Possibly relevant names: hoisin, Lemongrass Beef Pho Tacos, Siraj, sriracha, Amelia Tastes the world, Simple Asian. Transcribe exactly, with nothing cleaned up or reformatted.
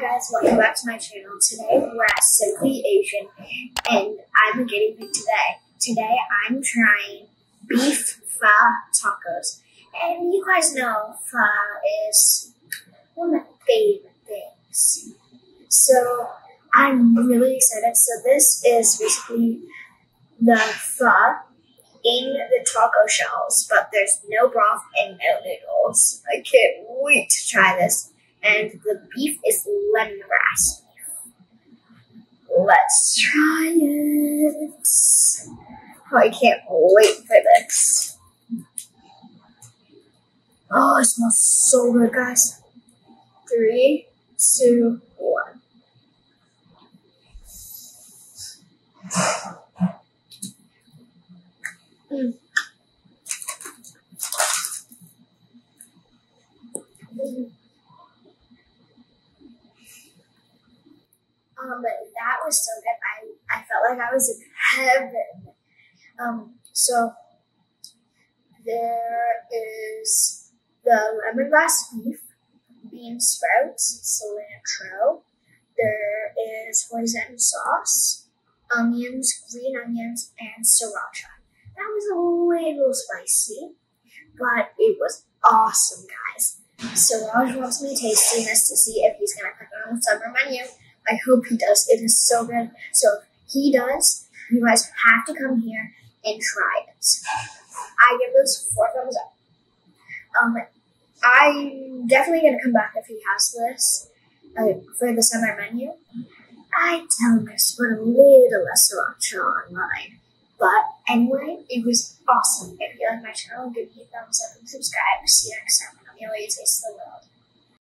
guys, welcome back to my channel. Today we're at Simple Asian and I'm getting big today. Today I'm trying beef pho tacos. And you guys know pho is one of my favorite things. So I'm really excited. So this is basically the pho in the taco shells, but there's no broth and no noodles. I can't wait to try this. And the beef is lemongrass beef. Let's try it. Oh, I can't wait for this. Oh, it smells so good, guys. Three, two, one. Mm. Mm. Um, that was so good. I, I felt like I was in heaven. Um, so there is the lemongrass beef, bean sprouts, cilantro. There is hoisin sauce, onions, green onions, and sriracha. That was a little spicy, but it was awesome, guys. Siraj wants me tasting this to see if he's gonna put it on the summer menu. I hope he does. It is so good. So if he does, you guys have to come here and try it. I give this four thumbs up. Um, I'm definitely gonna come back if he has this uh, for the summer menu. I tell Miss put a little less sriracha online, but anyway, it was awesome. If you like my channel, give me a thumbs up and subscribe. See you next time on Amelia Tastes the World.